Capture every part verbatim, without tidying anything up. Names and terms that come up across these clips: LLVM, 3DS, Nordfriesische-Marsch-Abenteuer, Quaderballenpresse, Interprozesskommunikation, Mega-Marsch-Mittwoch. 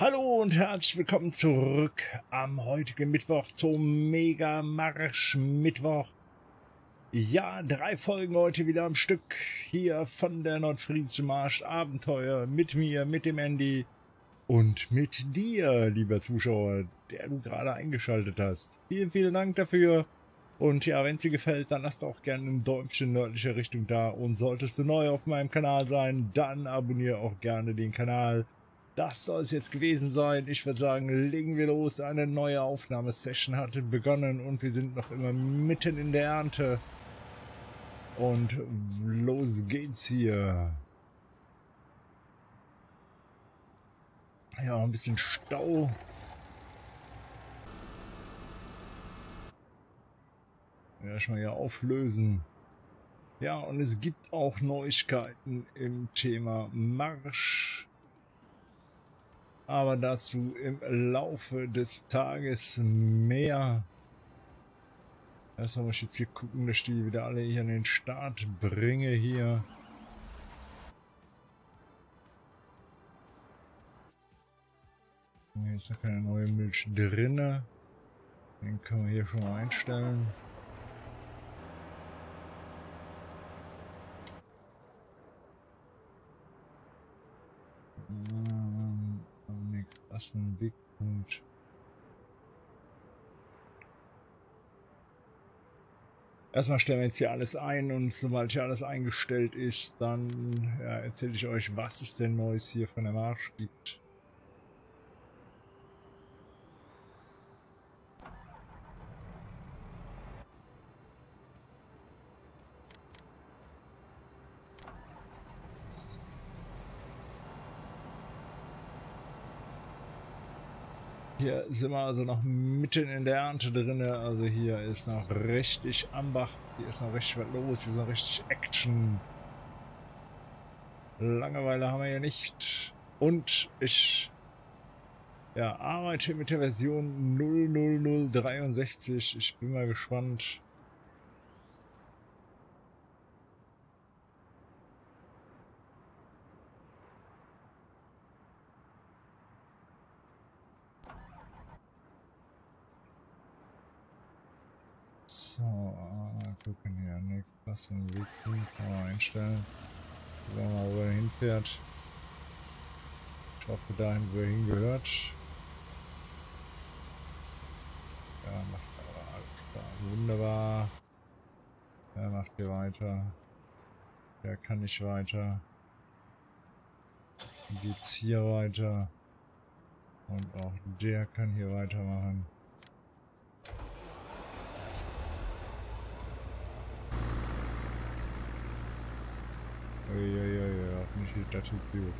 Hallo und herzlich willkommen zurück am heutigen Mittwoch zum Mega-Marsch-Mittwoch. Ja, drei Folgen heute wieder am Stück hier von der Nordfriesische-Marsch-Abenteuer mit mir, mit dem Andy und mit dir, lieber Zuschauer, der du gerade eingeschaltet hast. Vielen, vielen Dank dafür. Und ja, wenn es dir gefällt, dann lass doch gerne ein Däumchen nördlicher Richtung da. Und solltest du neu auf meinem Kanal sein, dann abonniere auch gerne den Kanal. Das soll es jetzt gewesen sein. Ich würde sagen, legen wir los. Eine neue Aufnahmesession hatte begonnen und wir sind noch immer mitten in der Ernte. Und los geht's hier. Ja, ein bisschen Stau. Ja, schon mal hier auflösen. Ja, und es gibt auch Neuigkeiten im Thema Marsch. Aber dazu im Laufe des Tages mehr. Erstmal muss ich jetzt hier gucken, dass ich die wieder alle hier an den Start bringe hier. Hier ist noch keine neue Milch drinne. Den können wir hier schon mal einstellen. Wegpunkt. Erstmal stellen wir jetzt hier alles ein und sobald hier alles eingestellt ist, dann ja, erzähle ich euch, was es denn Neues hier von der Marsch gibt. Hier sind wir also noch mitten in der Ernte drin, also hier ist noch richtig am Bach, hier ist noch richtig was los, hier ist noch richtig Action. Langeweile haben wir hier nicht. Und ich ja, arbeite mit der Version null null null sechs drei. Ich bin mal gespannt. Gucken hier, nichts passt im Weg, kann man einstellen, wenn man wo er hinfährt. Ich hoffe dahin, wo er hingehört. Ja, macht aber alles klar, wunderbar. Er macht hier weiter. Der kann nicht weiter. Dann geht's hier weiter. Und auch der kann hier weitermachen. Ja, ja, ja, auf mich geht das jetzt gut.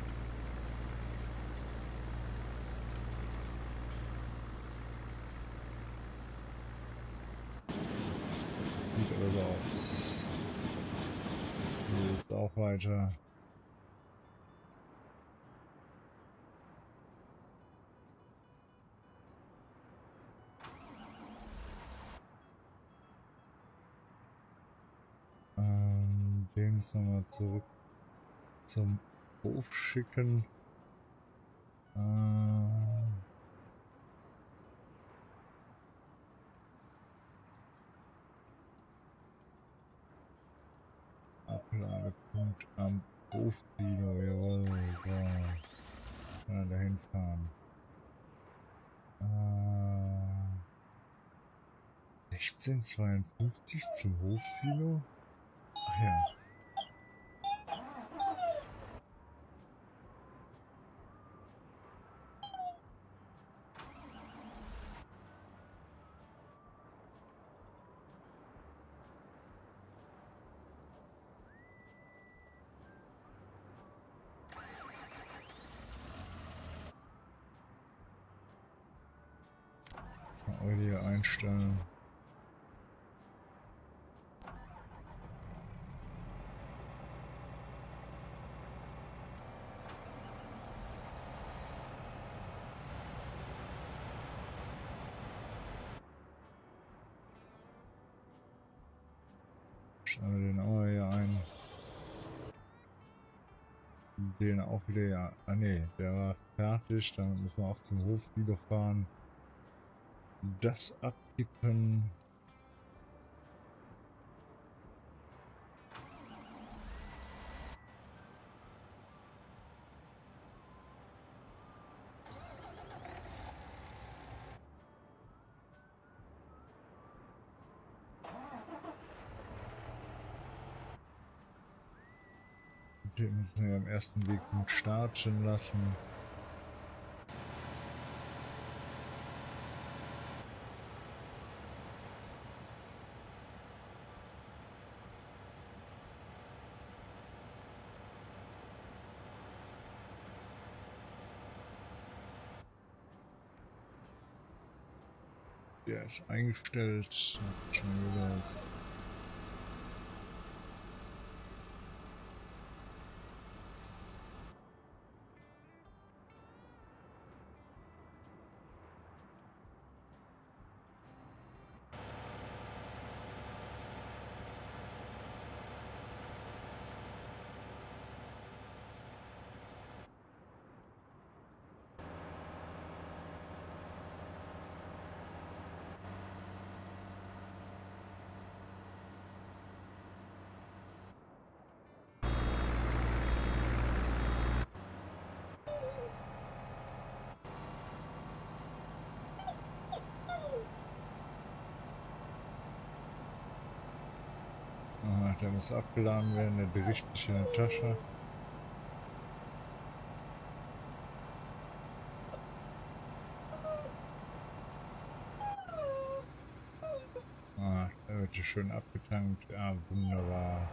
Sieht aber so aus. Hier geht's auch weiter. Ähm, den müssen wir mal zurück zum Hof schicken. Äh Ablagepunkt am Hofdiener, jawohl, da. Ja, dahin fahren. Äh sechzehn zweiundfünfzig zum Hofsilo? Ach ja. Hier einstellen. Stellen wir den Auer hier ein. den auch wieder, ja, ah ne, der war fertig, dann müssen wir auch zum Hof wieder fahren, das abkippen. Den müssen wir am ersten Weg gut starten lassen. Der ist eingestellt, das ist schon wieder das. Der muss abgeladen werden, der bericht sich in der Tasche. Ah, der wird hier schön abgetankt. Ah, wunderbar.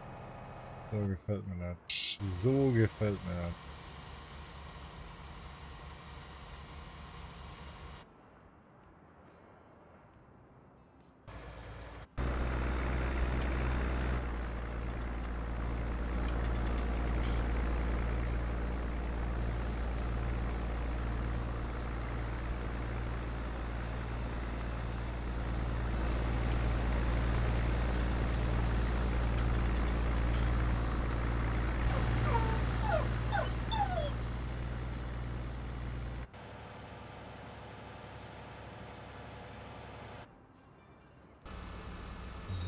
So gefällt mir das. So gefällt mir das.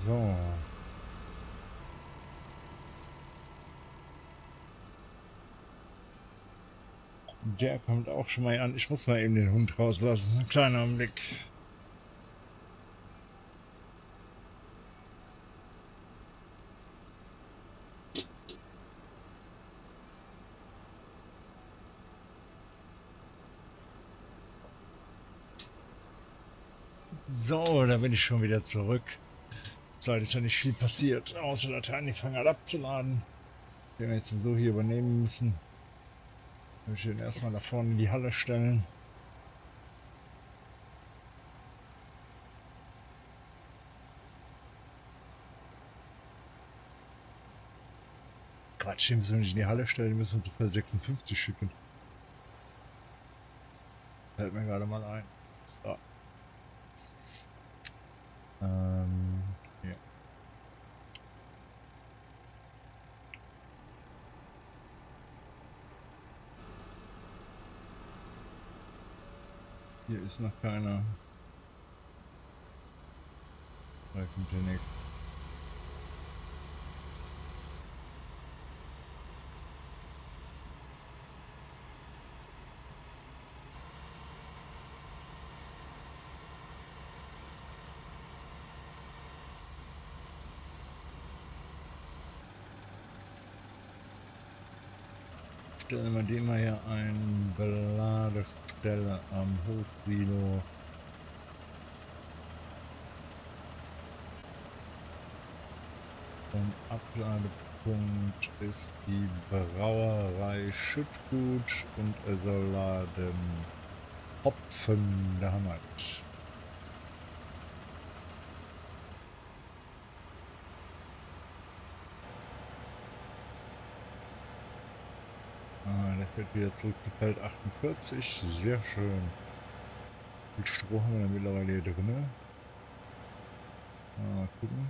So. Der kommt auch schon mal an. Ich muss mal eben den Hund rauslassen. Kleiner Blick. So, da bin ich schon wieder zurück. Zeit ist ja nicht viel passiert, außer Laternen, ich fange halt abzuladen, den wir jetzt sowieso hier übernehmen müssen. Ich möchte den erstmal da vorne in die Halle stellen. Quatsch, den müssen wir nicht in die Halle stellen, den müssen wir zu Fall sechsundfünfzig schicken. Fällt mir gerade mal ein. So. Ähm... Hier ist noch keiner. Da kommt der nächste. Stellen wir dem mal hier ein Belade. Stelle am Hofsilo. Am Abladepunkt ist die Brauerei Schüttgut und er soll laden Hopfen, da haben wir es. Wieder zurück zu Feld achtundvierzig, sehr schön. Wie viel Stroh haben wir denn mittlerweile hier drin? Mal gucken.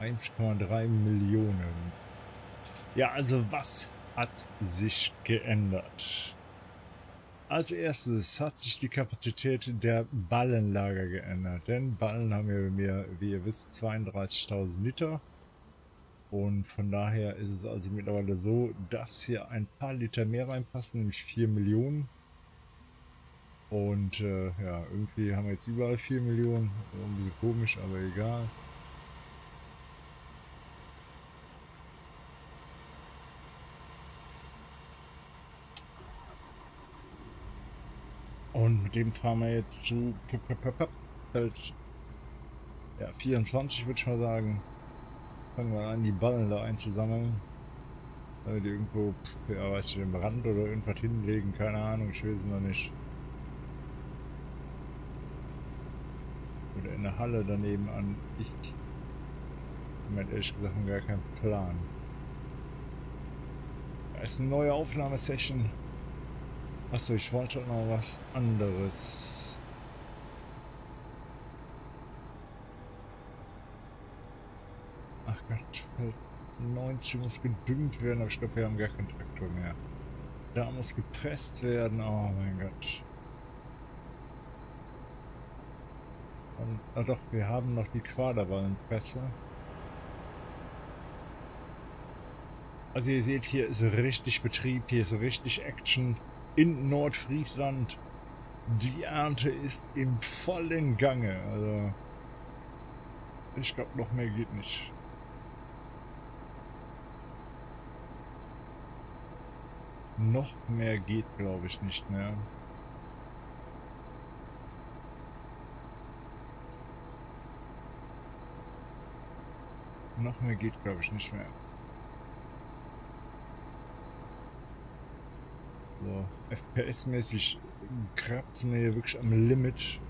eins Komma drei Millionen. Ja, also was hat sich geändert? Als erstes hat sich die Kapazität der Ballenlager geändert, denn Ballen haben wir mehr, wie ihr wisst, zweiunddreißigtausend Liter. Und von daher ist es also mittlerweile so, dass hier ein paar Liter mehr reinpassen, nämlich vier Millionen. Und äh, ja, irgendwie haben wir jetzt überall vier Millionen. Ein bisschen komisch, aber egal. Und mit dem fahren wir jetzt zu Feld ja, vierundzwanzig, würde ich mal sagen. Fangen wir an, die Ballen da einzusammeln. Damit die irgendwo, ja, weiß ich, dem Rand oder irgendwas hinlegen, keine Ahnung, ich weiß es noch nicht. Oder in der Halle daneben an. Ich meine, ehrlich gesagt, haben gar keinen Plan. Da ist eine neue Aufnahmesession. Achso, ich wollte noch was anderes. Ach Gott, neunzig muss gedüngt werden, aber ich glaube, wir haben gar keinen Traktor mehr. Da muss gepresst werden, oh mein Gott. Und, ah doch, wir haben noch die Quaderballenpresse. Also ihr seht, hier ist richtig Betrieb, hier ist richtig Action. In Nordfriesland, die Ernte ist im vollen Gange, also ich glaube, noch mehr geht nicht. Noch mehr geht, glaube ich, nicht mehr. Noch mehr geht, glaube ich, nicht mehr. So, F P S-mäßig krabbelt es mir hier wirklich am Limit.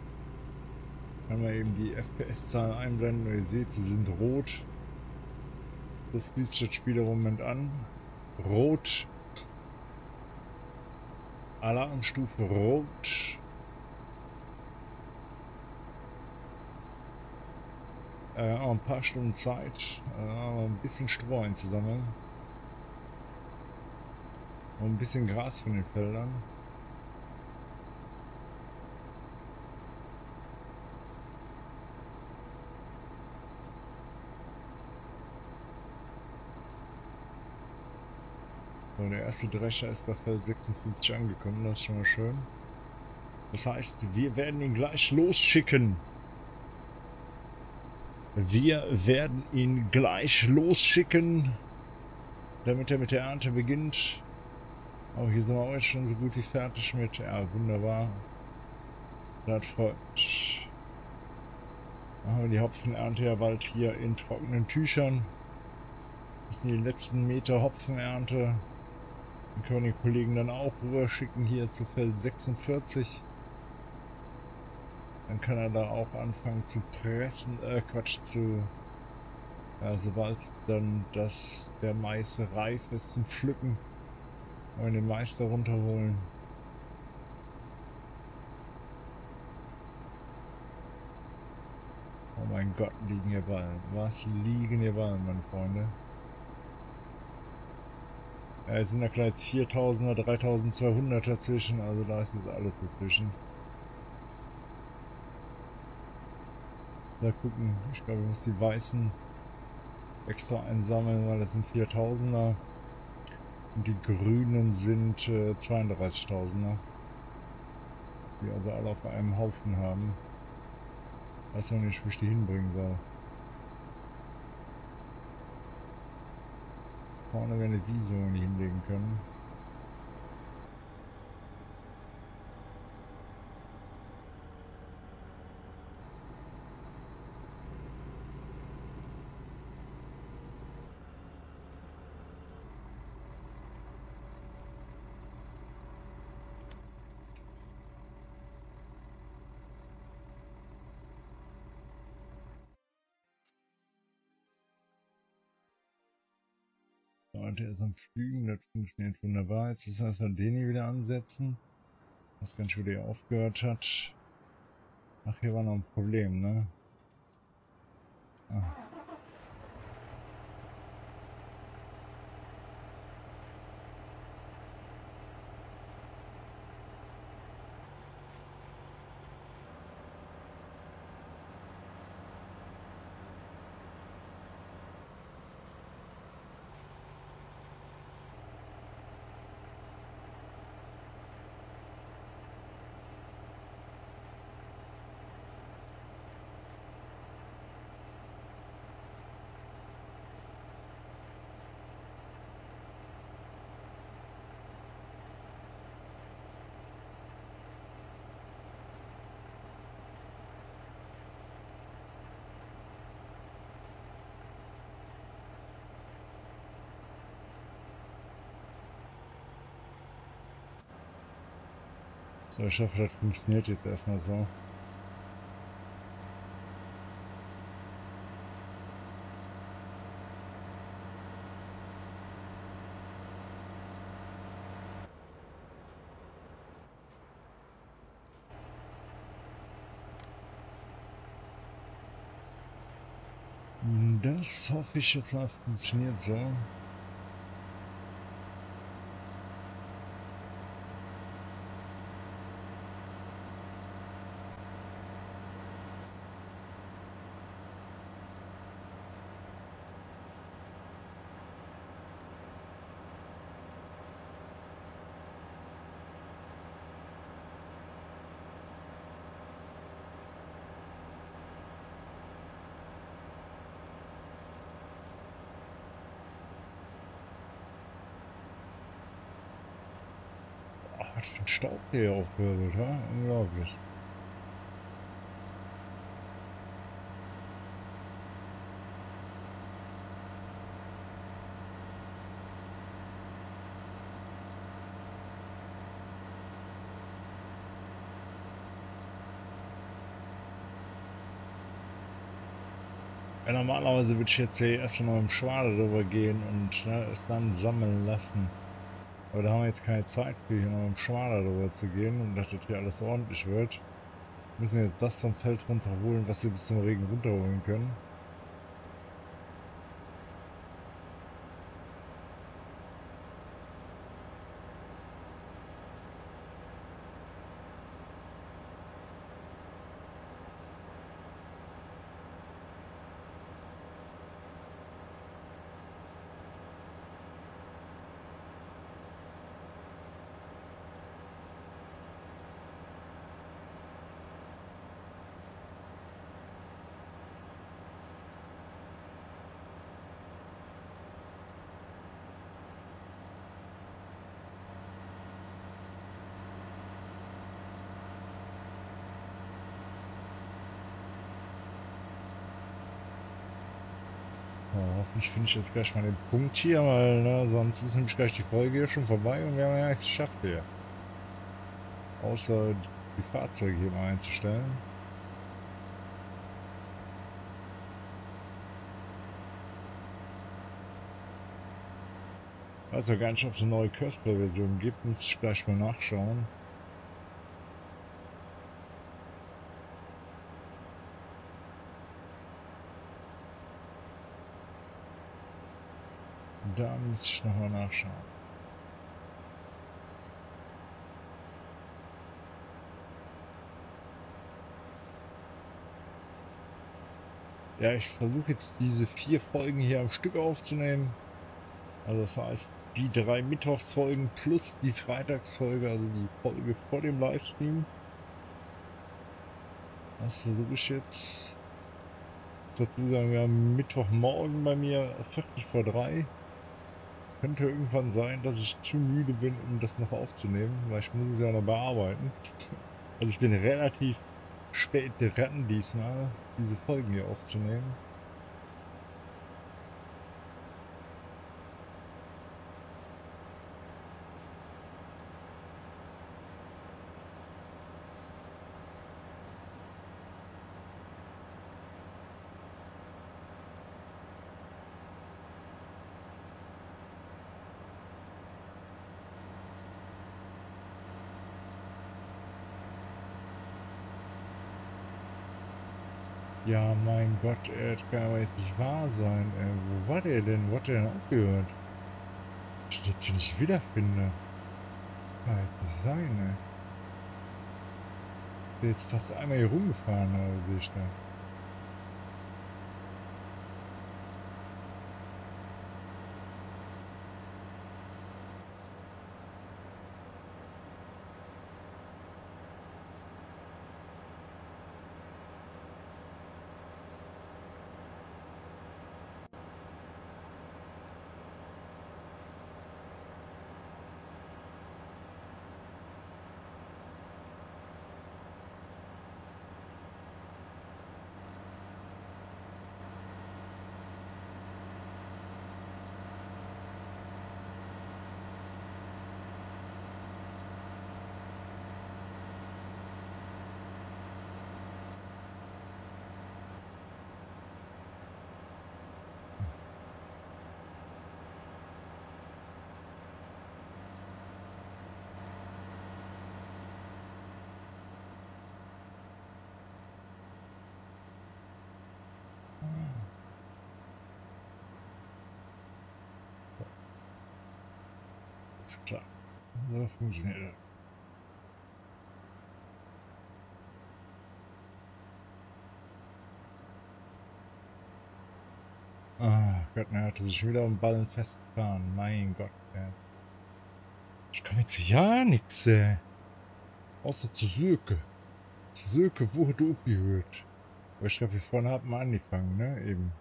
Kann man eben die F P S-Zahlen einblenden. Ihr seht, sie sind rot. So fühlt sich das Spiel im Moment an. Rot. Alarmstufe rot. Äh, auch ein paar Stunden Zeit, äh, ein bisschen Stroh einzusammeln. Und ein bisschen Gras von den Feldern. So, der erste Drescher ist bei Feld sechsundfünfzig angekommen, das ist schon mal schön. Das heißt, wir werden ihn gleich losschicken. Wir werden ihn gleich losschicken, damit er mit der Ernte beginnt. Auch hier sind wir heute schon so gut wie fertig mit. Ja, wunderbar. Das freut mich. Dann haben wir die Hopfenernte ja bald hier in trockenen Tüchern. Das sind die letzten Meter Hopfenernte. Dann können wir den Kollegen dann auch rüber schicken hier zu Feld sechsundvierzig. Dann kann er da auch anfangen zu pressen, äh Quatsch, zu... Ja, sobald dann das, der Mais reif ist zum Pflücken. Und den Meister runterholen. Oh mein Gott, liegen hier Ballen. Was liegen hier Ballen, meine Freunde? Ja, es sind da gleich viertausender, dreitausendzweihundert dazwischen. Also da ist jetzt alles dazwischen. Da gucken. Ich glaube, ich muss die Weißen extra einsammeln, weil das sind viertausender. Die Grünen sind äh, zweiunddreißigtausender, die also alle auf einem Haufen haben. Weiß noch nicht, wo ich die hinbringen soll. Vorne wäre eine Wiese, wo wir die hinlegen können. Der ist am Flügen, das funktioniert wunderbar. Jetzt müssen wir erstmal den hier wieder ansetzen. Was ganz schön, der aufgehört hat. Ach, hier war noch ein Problem, ne? Ah. So, ich hoffe, das funktioniert jetzt erstmal so. Das hoffe ich jetzt mal funktioniert so. Was für ein Staub hier aufwirbelt, ja? Unglaublich. Ja, normalerweise würde ich jetzt hier erst noch im Schwader drüber gehen und ne, es dann sammeln lassen. Aber da haben wir jetzt keine Zeit für, hier noch im Schwader drüber zu gehen und dass das hier alles ordentlich wird. Wir müssen jetzt das vom Feld runterholen, was wir bis zum Regen runterholen können. Hoffentlich finde ich jetzt gleich mal den Punkt hier, weil ne, sonst ist nämlich gleich die Folge hier schon vorbei und wir haben ja nichts geschafft hier. Außer die Fahrzeuge hier mal einzustellen. Ich weiß ja gar nicht, ob es eine neue Curseplay-Version gibt, muss ich gleich mal nachschauen. Da muss ich nochmal nachschauen. Ja, ich versuche jetzt diese vier Folgen hier am Stück aufzunehmen. Also das heißt, die drei Mittwochsfolgen plus die Freitagsfolge, also die Folge vor dem Livestream. Das versuche ich jetzt. Dazu sagen wir haben Mittwochmorgen bei mir viertel vor drei. Könnte irgendwann sein, dass ich zu müde bin, um das noch aufzunehmen, weil ich muss es ja noch bearbeiten. Also ich bin relativ spät dran diesmal, diese Folgen hier aufzunehmen. Ja, mein Gott, das kann aber jetzt nicht wahr sein. Ey. Wo war der denn? Wo hat der denn aufgehört? Ich den jetzt hier nicht wiederfinde. Kann jetzt nicht sein, ey. Der ist fast einmal hier rumgefahren, oder sehe ich da. Alles klar. So funktioniert das. Ah, Gott, naja, das ist schon wieder am Ballen festgefahren. Mein Gott, ey. Ich kann jetzt ja nichts, ey. Außer zu Söke. Zu Söke wurde abgehört. Aber ich glaube, wir vorne haben wir angefangen, ne? Eben.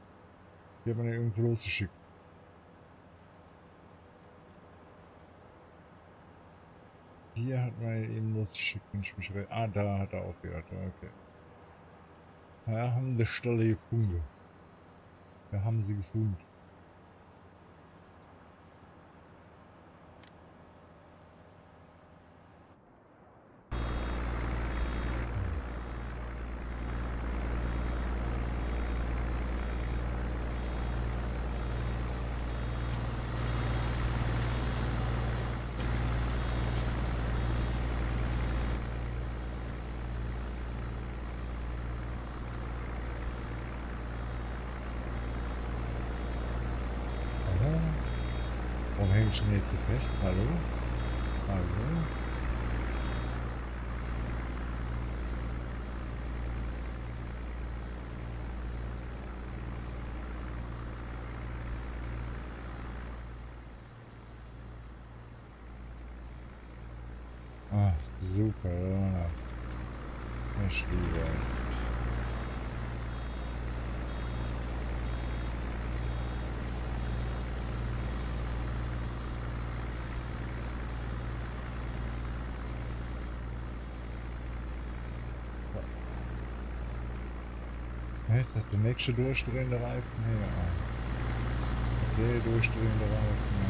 Die haben wir ja irgendwo losgeschickt. Hier hat man eben losgeschickt, wenn ich mich rein. Ah, da hat er aufgehört, okay. Wir haben die Stelle gefunden. Wir haben sie gefunden. Ich bin jetzt fest, hallo? Hallo? Ach, super, ja. Ich liebe es. Ist das der nächste durchdrehende Reifen? Ja. Der durchdrehende Reifen. Ja.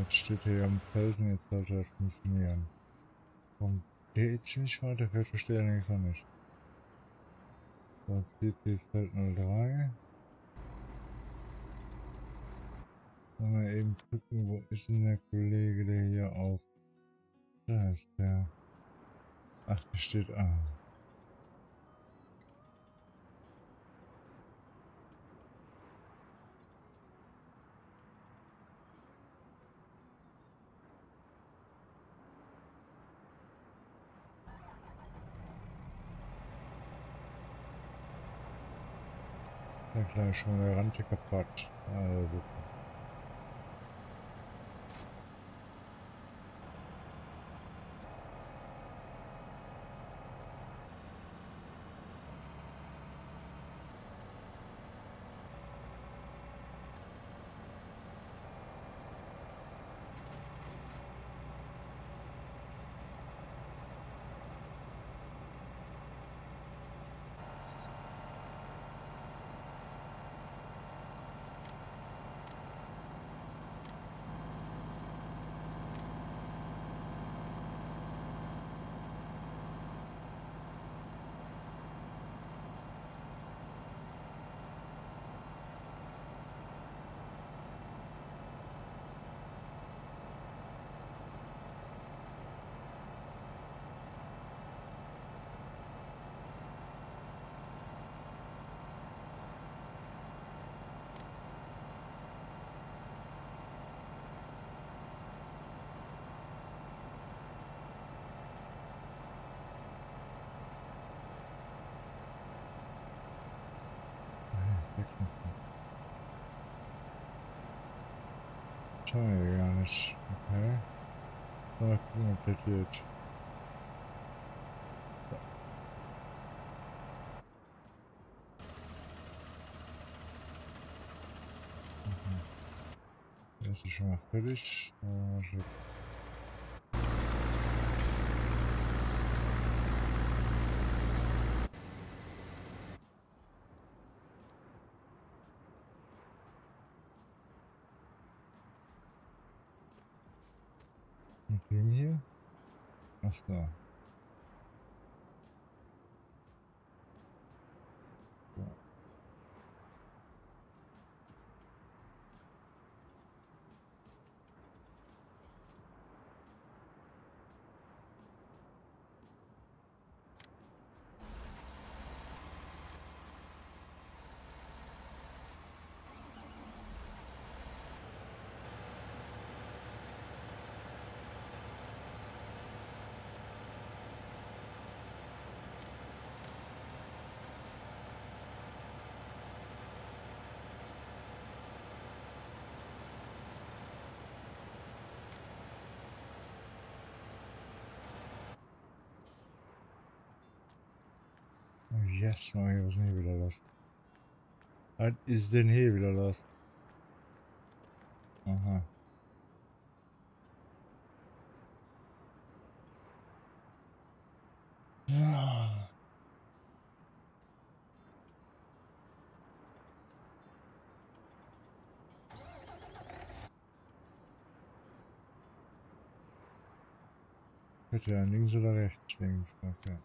Jetzt steht hier am Feld und jetzt sollte das funktionieren. Und geht ziemlich weiter, fährt verstehe allerdings noch nicht. So, jetzt geht die Feld null drei. Sollen wir eben gucken, wo ist denn der Kollege, der hier auf. Da ist der. Ach, der steht A. Ja klar, schon mal der Rand hier kaputt. Also super. Schauen wir gar nicht. Okay. Mal gucken, ob das geht. das ist schon mal fertig. Und dem hier? Ach da. Yes, mach ich was nie wieder los. Was ist denn hier wieder los? Aha. Ja. Bitte an links oder rechts, links, okay.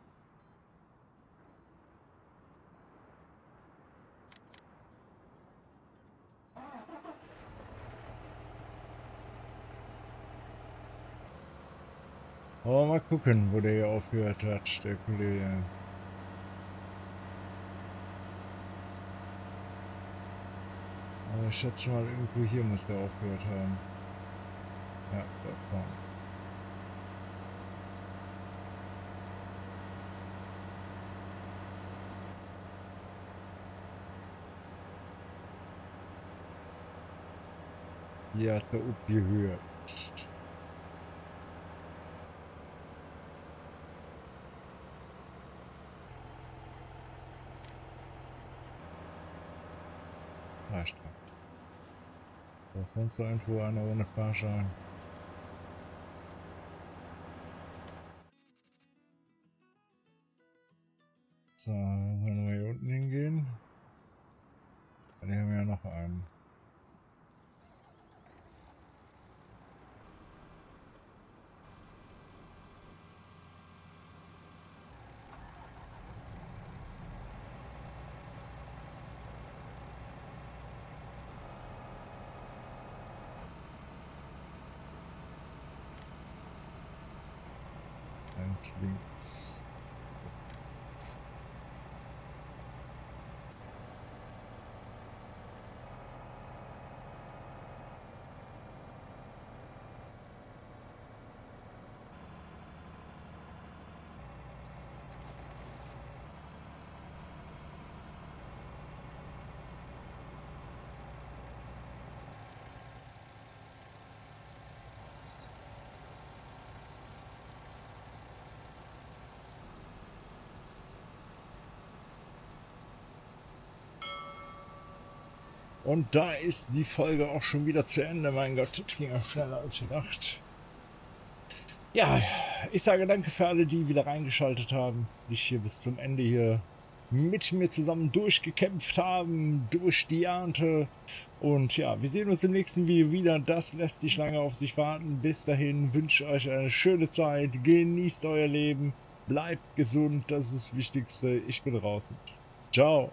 Aber mal gucken, wo der hier aufgehört hat, der Kollege. Aber ich schätze mal, irgendwo hier muss der aufgehört haben. Ja, da vorne. Hier hat er aufgehört. Was sonst so irgendwo einer ohne Fahrschein? So, wollen wir hier unten hingehen? Dann haben wir ja noch einen. Links. Und da ist die Folge auch schon wieder zu Ende. Mein Gott, das ging ja schneller als gedacht. Ja, ich sage danke für alle, die wieder reingeschaltet haben, sich hier bis zum Ende hier mit mir zusammen durchgekämpft haben, durch die Ernte. Und ja, wir sehen uns im nächsten Video wieder. Das lässt sich lange auf sich warten. Bis dahin wünsche ich euch eine schöne Zeit. Genießt euer Leben. Bleibt gesund, das ist das Wichtigste. Ich bin raus. Ciao.